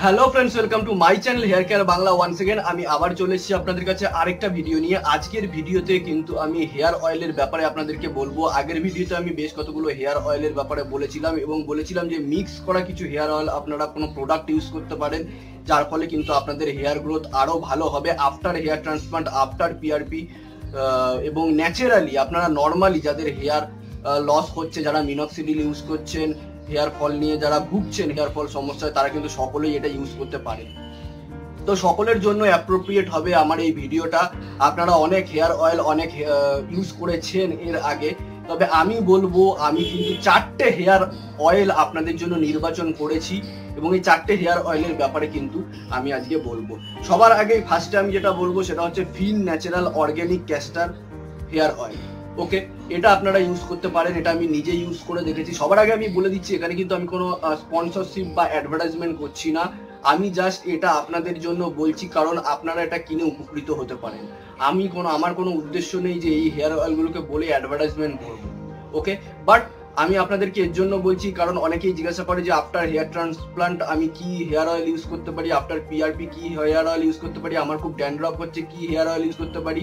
Hello friends welcome to my channel hair care Bangla once again आमी आबार चले एसेछि आपनादेर काछे आरेकटा भिडियो निये। आजकेर भिडियोते किन्तु आमी हेयर अयेलेर ब्यापारे आपनादेरके बोलबो। आगेर भिडियोते आमी बेश कतगुलो हेयर अयेलेर ब्यापारे बोलेछिलाम এবং বলেছিলাম যে মিক্স করা কিছু হেয়ার অয়েল আপনারা কোনো প্রোডাক্ট ইউজ করতে পারেন, যার ফলে কিন্তু আপনাদের হেয়ার গ্রোথ আরো ভালো হবে after hair transplant, after PRP এবং ন্যাচারালি আপনারা নরমালি যাদের হেয়ার লস হচ্ছে, যারা মিনক্সিডিল ইউজ করছেন, হেয়ার ফল নিয়ে যারা ভুগছেন, হেয়ার ফল সমস্যায়, তারা কিন্তু সকলেই এটা ইউজ করতে পারেন। তো সকলের জন্য অ্যাপ্রোপ্রিয়েট হবে আমার এই ভিডিওটা। আপনারা অনেক হেয়ার অয়েল অনেক ইউজ করেছেন এর আগে, তবে আমি বলবো আমি কিন্তু চারটে হেয়ার অয়েল আপনাদের জন্য নির্বাচন করেছি এবং এই চারটে হেয়ার অয়েলের ব্যাপারে কিন্তু আমি আজকে বলবো। সবার আগে ফার্স্টে আমি যেটা বলবো সেটা হচ্ছে fin natural organic castor hair oil. Okay, এটা আপনারা ইউজ করতে পারেন, এটা আমি নিজে ইউজ করে দেখেছি। সবার আগে আমি বলে দিচ্ছি এখানে কিন্তু আমি কোনো স্পন্সরশিপ বা অ্যাডভার্টাইজমেন্ট করছি না, আমি জাস্ট এটা আপনাদের জন্য বলছি কারণ আপনারা এটা কিনে উপকৃত হতে পারেন। আমি কোনো আমার কোনো উদ্দেশ্য নেই যে এই হেয়ার অয়েলগুলোকে বলে অ্যাডভার্টাইজমেন্ট করব। ওকে, বাট আমি আপনাদেরকে এর জন্য বলছি কারণ অনেকেই জিজ্ঞাসা করে যে আফটার হেয়ার ট্রান্সপ্লান্ট আমি কি হেয়ার অয়েল ইউজ করতে পারি, আফটার পিআরপি কি হেয়ার অয়েল ইউজ করতে পারি, আমার খুব ড্যান্ড্রফ হচ্ছে কি হেয়ার অয়েল ইউজ করতে পারি।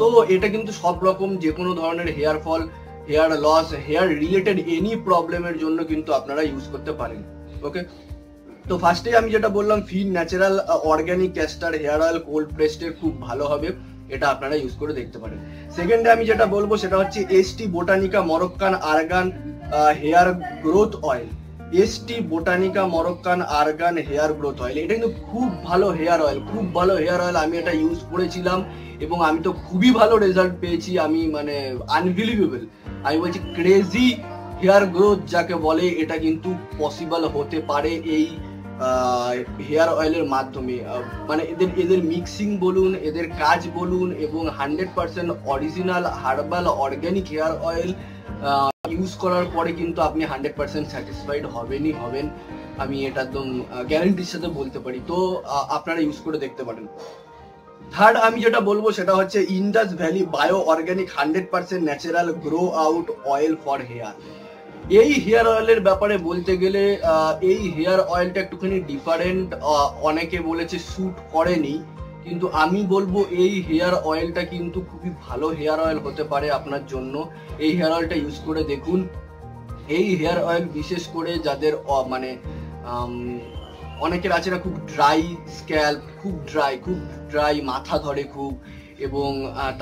তো এটা কিন্তু সব রকম যে কোনো ধরনের hair fall, hair loss, hair related any প্রবলেমের জন্য কিন্তু আপনারা ইউজ করতে পারেন। ওকে, তো ফার্স্টে আমি যেটা বললাম fin natural organic castor hair oil cold pressed খুব ভালো হবে, এটা আপনারা ইউজ করে দেখতে পারেন। সেকেন্ডে আমি যেটা বলবো সেটা হচ্ছে StBotanica Moroccan Argan Hair Growth Oil। StBotanica Moroccan Argan Hair Growth Oil এটা কিন্তু খুব ভালো হেয়ার অয়েল, খুব ভালো হেয়ার অয়েল। আমি এটা ইউজ করেছিলাম এবং আমি তো খুবই ভালো রেজাল্ট পেয়েছি। আমি মানে আনবিলিভেবল, আমি বলছি ক্রেজি হেয়ার গ্রোথ যাকে বলে এটা কিন্তু পসিবল হতে পারে এই হেয়ার অয়েলের মাধ্যমে। মানে এদের মিক্সিং বলুন, এদের কাজ বলুন, এবং 100% original herbal organic hair oil use করার পরে কিন্তু আপনি 100% স্যাটিসফাইড হবেনই হবেন, আমি এটা একদম গ্যারান্টির সাথে বলতে পারি। তো আপনারা ইউজ করে দেখতে পারেন। থার্ড আমি যেটা বলবো সেটা হচ্ছে Indus valley bio organic 100% natural grow out oil for hair. এই হেয়ার অয়েলের ব্যাপারে বলতে গেলে এই হেয়ার অয়েলটা একটুখানি ডিফারেন্ট, অনেকে বলেছে স্যুট করেনি, কিন্তু আমি বলবো এই হেয়ার অয়েলটা কিন্তু খুবই ভালো হেয়ার অয়েল হতে পারে আপনার জন্য। এই হেয়ার অয়েলটা ইউজ করে দেখুন। এই হেয়ার অয়েল বিশেষ করে যাদের মানে অনেকের আছে না খুব ড্রাই স্ক্যাল্প, খুব ড্রাই মাথা ধরে খুব, এবং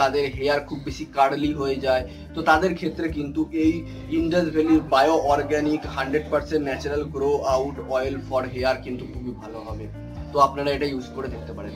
তাদের হেয়ার খুব বেশি কার্লি হয়ে যায়, তো তাদের ক্ষেত্রে কিন্তু এই ইন্ডাস ভ্যালির bio organic 100% natural grow out oil for hair কিন্তু খুবই ভালো হবে। তো আপনারা এটা ইউজ করে দেখতে পারেন।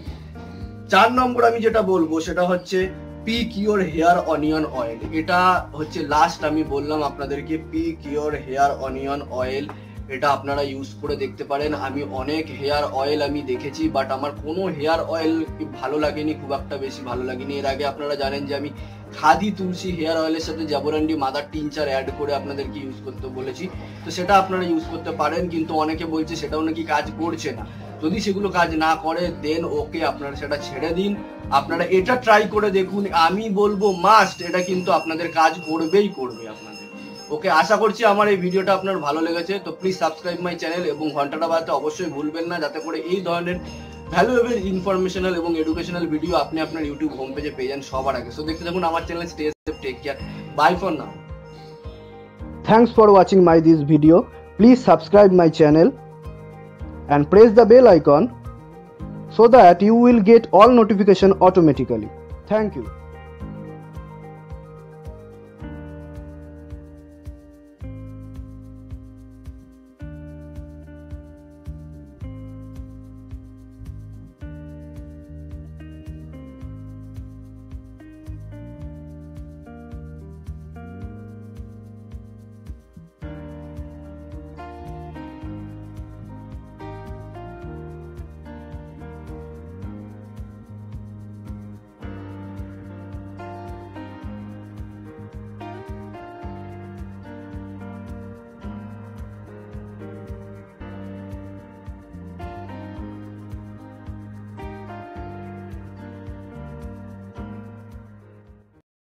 4 নম্বর আমি যেটা বলবো সেটা হচ্ছে PiQure হেয়ার অনিয়ন অয়েল। এটা হচ্ছে লাস্ট আমি বললাম আপনাদেরকে PiQure হেয়ার অনিয়ন অয়েল, এটা আপনারা ইউজ করে দেখতে পারেন। আমি অনেক হেয়ার অয়েল আমি দেখেছি, বাট আমার কোনো হেয়ার অয়েল ভালো লাগেনি, খুব একটা বেশি ভালো লাগেনি। এর আগে আপনারা জানেন যে আমি খাদি তুলসী হেয়ার অয়েলের সাথে জাবরান্ডি মাদার টিনচার অ্যাড করে আপনাদেরকে ইউজ করতে বলেছি, তো সেটা আপনারা ইউজ করতে পারেন। কিন্তু অনেকে বলছে সেটাও নাকি কাজ করছে না। যদি সেগুলো কাজ না করে দেন ওকে, আপনারা সেটা ছেড়ে দিন, আপনারা এটা ট্রাই করে দেখুন। আমি বলবো মাস্ট, এটা কিন্তু আপনাদের কাজ করবেই করবে আপনাদের। ওকে, আশা করছি আমার এই ভিডিওটা আপনার ভালো লেগেছে। তো প্লিজ সাবস্ক্রাইব মাই চ্যানেল এবং ঘন্টাটা বাজাতে অবশ্যই ভুলবেন না, যাতে করে এই ধরনের ভ্যালুয়েবল ইনফরমেশনাল এবং এডুকেশনাল ভিডিও আপনি আপনার ইউটিউব হোম পেজে পেয়ে যান সবার আগে। সো দেখতে থাকুন আমার channel stay safe, take care, bye for now. Thanks for watching my this video. Please subscribe my channel and press the bell icon so that you will get all notification automatically. Thank you.